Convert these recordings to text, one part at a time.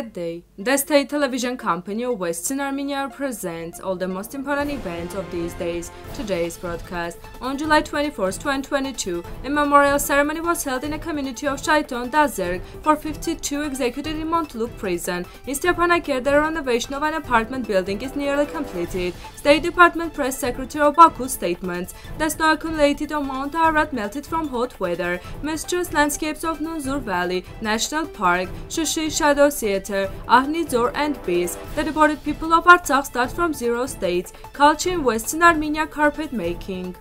that day, the state television company of Western Armenia presents all the most important events of these days. Today's broadcast. On July 24, 2022, a memorial ceremony was held in a community of Chaldon d'Azergues for 52 executed in Montluc Prison. In Stepanakert, the renovation of an apartment building is nearly completed. State Department Press Secretary of Baku statements. The snow accumulated on Mount Ararat melted from hot weather. Mysterious landscapes of Nunzur Valley National Park, Shushi Shadow Theater, Ahnidzor and Bees. The deported people of Artsakh start from 0 states. Culture in Western Armenia carpet making.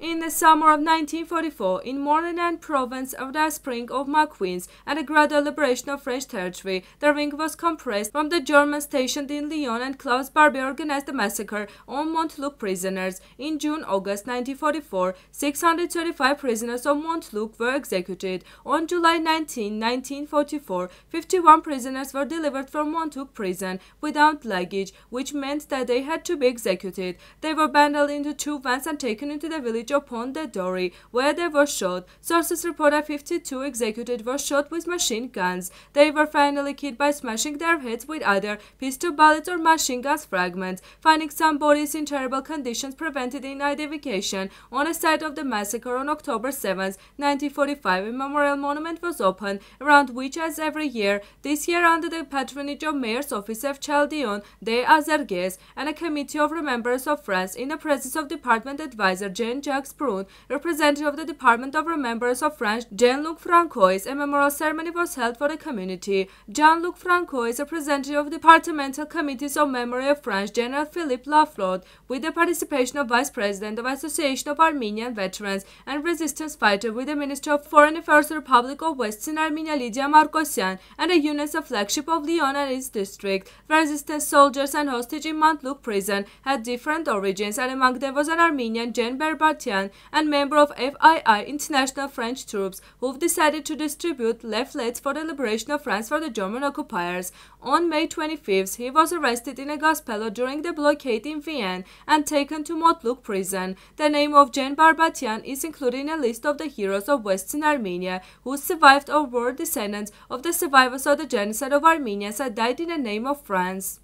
In the summer of 1944, in Morbihan province of the spring of Maquins and a gradual liberation of French territory, the ring was compressed from the Germans stationed in Lyon, and Klaus Barbie organized a massacre on Montluc prisoners. In June-August 1944, 635 prisoners of Montluc were executed. On July 19, 1944, 51 prisoners were delivered from Montluc prison without luggage, which meant that they had to be executed. They were bundled into 2 vans and taken into the village upon the Dory, where they were shot. Sources report that 52 executed were shot with machine guns. They were finally killed by smashing their heads with either pistol bullets or machine guns fragments. Finding some bodies in terrible conditions prevented identification. On the site of the massacre on October 7, 1945, a memorial monument was opened, around which, as every year, this year under the patronage of Mayor Office of Chaldon d'Azergues and a committee of remembrance of France, in the presence of Department Advisor Jane Max Brun, representative of the Department of Remembrance of France, Jean Luc Francois, a memorial ceremony was held for the community. Jean Luc Francois, representative of the Departmental Committees of Memory of France, General Philippe Lafleur, with the participation of Vice President of Association of Armenian Veterans and Resistance Fighter, with the Minister of Foreign Affairs of the Republic of Western Armenia, Lydia Marcosian, and the UNESA flagship of Lyon and its district. Resistance soldiers and hostages in Montluc prison had different origins, and among them was an Armenian, Jean Berbati, and member of FII, international French troops, who've decided to distribute leaflets for the liberation of France for the German occupiers. On May 25th, he was arrested in a Gospello during the blockade in Vienna and taken to Montluc prison. The name of Jean Berbatian is included in a list of the heroes of Western Armenia who survived or were descendants of the survivors of the genocide of Armenians that died in the name of France.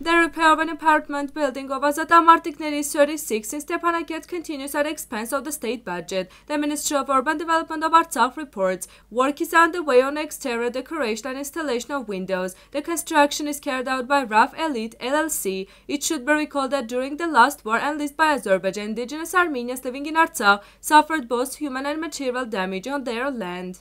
The repair of an apartment building of Azad Amartikneri's 36 in Stepanakert continues at the expense of the state budget. The Ministry of Urban Development of Artsakh reports work is underway on exterior decoration and installation of windows. The construction is carried out by RAF Elite LLC. It should be recalled that during the last war and list by Azerbaijan, indigenous Armenians living in Artsakh suffered both human and material damage on their land.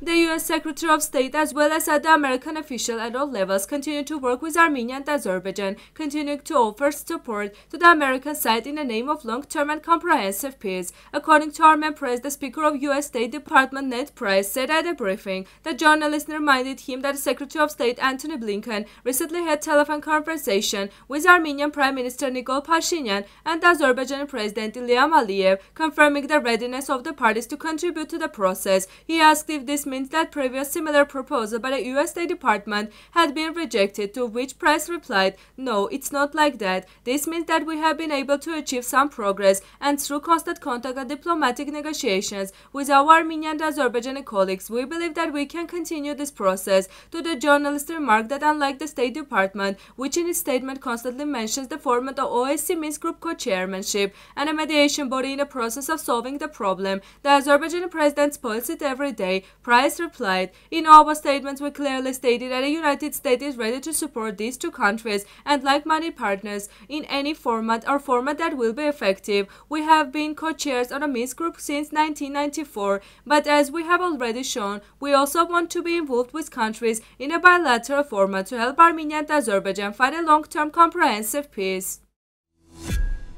The U.S. Secretary of State, as well as other American officials at all levels, continue to work with Armenia and Azerbaijan, continuing to offer support to the American side in the name of long-term and comprehensive peace. According to Armenian press, the Speaker of U.S. State Department, Ned Price, said at a briefing that journalists reminded him that the Secretary of State, Antony Blinken, recently had a telephone conversation with Armenian Prime Minister Nikol Pashinyan and Azerbaijan President Ilham Aliyev, confirming the readiness of the parties to contribute to the process. He asked if this means that previous similar proposal by the U.S. State Department had been rejected, to which Price replied, "No, it's not like that. This means that we have been able to achieve some progress, and through constant contact and diplomatic negotiations with our Armenian and Azerbaijani colleagues, we believe that we can continue this process." To the journalist remarked that unlike the State Department, which in its statement constantly mentions the format of OSCE Minsk Group co-chairmanship and a mediation body in the process of solving the problem, the Azerbaijani president spoils it every day. Price replied, "In our statements we clearly stated that the United States is ready to support these two countries and like-minded partners in any format or format that will be effective. We have been co-chairs on a Minsk group since 1994, but as we have already shown, we also want to be involved with countries in a bilateral format to help Armenia and Azerbaijan find a long-term comprehensive peace."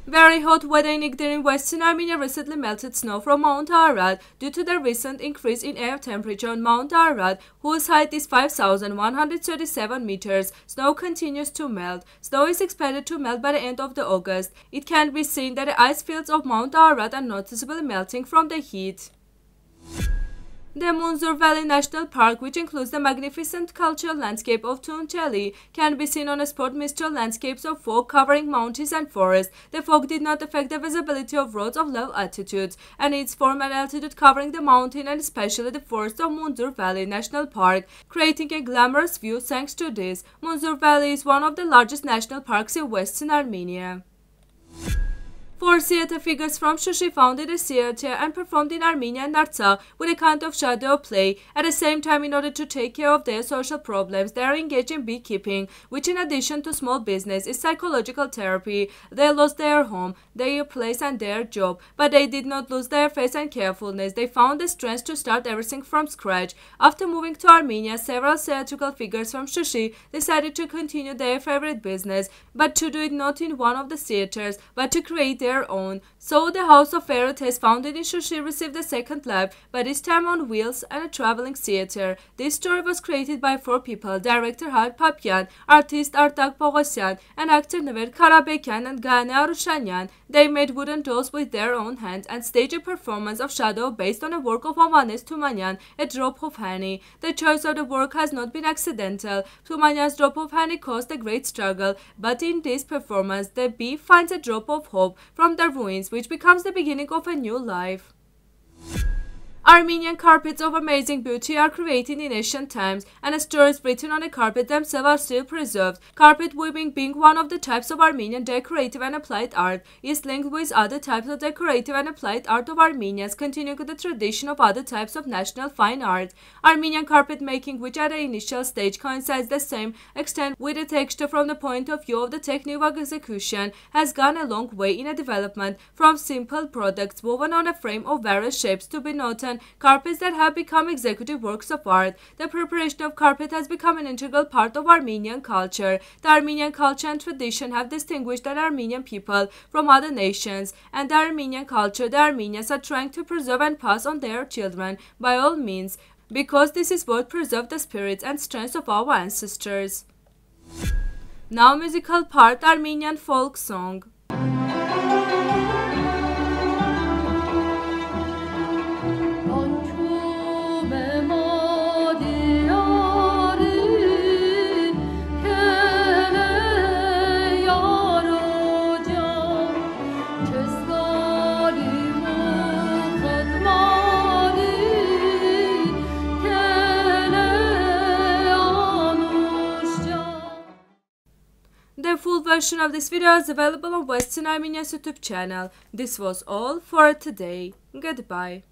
Very hot weather in Igdir in Western Armenia recently melted snow from Mount Arad due to the recent increase in air temperature on Mount Arad, whose height is 5,137 meters. Snow continues to melt. Snow is expected to melt by the end of August. It can be seen that the ice fields of Mount Arad are noticeably melting from the heat. The Munzur Valley National Park, which includes the magnificent cultural landscape of Tunceli, can be seen on a spot mist landscapes of fog covering mountains and forests. The fog did not affect the visibility of roads of low altitudes, and its form and altitude covering the mountain and especially the forest of Munzur Valley National Park, creating a glamorous view thanks to this. Munzur Valley is one of the largest national parks in Western Armenia. Four theater figures from Shushi founded a theater and performed in Armenia and Artsakh with a kind of shadow play. At the same time, in order to take care of their social problems, they are engaged in beekeeping, which in addition to small business is psychological therapy. They lost their home, their place and their job, but they did not lose their faith and carefulness. They found the strength to start everything from scratch. After moving to Armenia, several theatrical figures from Shushi decided to continue their favorite business, but to do it not in one of the theaters, but to create their own. So the House of Veritas founded in Shushi received a second life, but this time on wheels and a traveling theater. This story was created by four people: director Harp Papyan, artist Artak Pogosyan, and actor Nver Karabekyan and Gane Arushanyan. They made wooden dolls with their own hands and staged a performance of Shadow based on a work of Omane's Tumanyan, A Drop of Honey. The choice of the work has not been accidental. Tumanyan's drop of honey caused a great struggle, but in this performance, the bee finds a drop of hope from the ruins, which becomes the beginning of a new life. Armenian carpets of amazing beauty are created in ancient times, and the stories written on the carpet themselves are still preserved. Carpet weaving, being one of the types of Armenian decorative and applied art, is linked with other types of decorative and applied art of Armenians, continuing the tradition of other types of national fine art. Armenian carpet making, which at the initial stage coincides the same extent with the texture from the point of view of the technique of execution, has gone a long way in a development from simple products woven on a frame of various shapes to be noted carpets that have become executive works of art. The preparation of carpet has become an integral part of Armenian culture. The Armenian culture and tradition have distinguished the Armenian people from other nations, and the Armenian culture the Armenians are trying to preserve and pass on their children by all means, because this is what preserved the spirits and strength of our ancestors. Now musical part, Armenian folk song. The full version of this video is available on Western Armenia's YouTube channel. This was all for today. Goodbye.